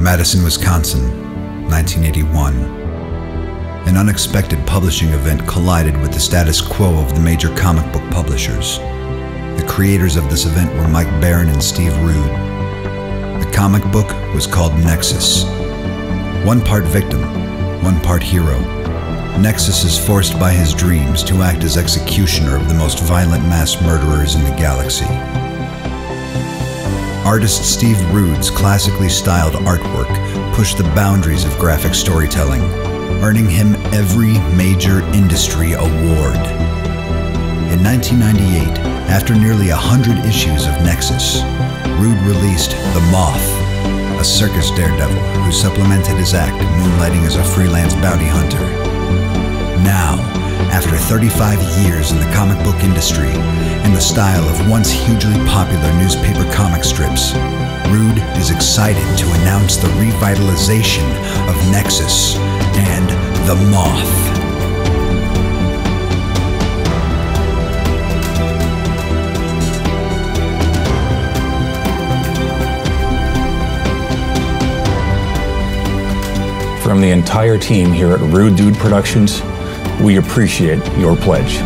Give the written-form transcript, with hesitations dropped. Madison, Wisconsin, 1981. An unexpected publishing event collided with the status quo of the major comic book publishers. The creators of this event were Mike Baron and Steve Rude. The comic book was called Nexus. One part victim, one part hero, Nexus is forced by his dreams to act as executioner of the most violent mass murderers in the galaxy. Artist Steve Rude's classically styled artwork pushed the boundaries of graphic storytelling, earning him every major industry award. In 1998, after nearly 100 issues of Nexus, Rude released The Moth, a circus daredevil who supplemented his act moonlighting as a freelance bounty hunter. Now, after 35 years in the comic book industry, in the style of once hugely popular newspaper comic strips, Rude is excited to announce the revitalization of Nexus and The Moth. From the entire team here at Rude Dude Productions, we appreciate your pledge.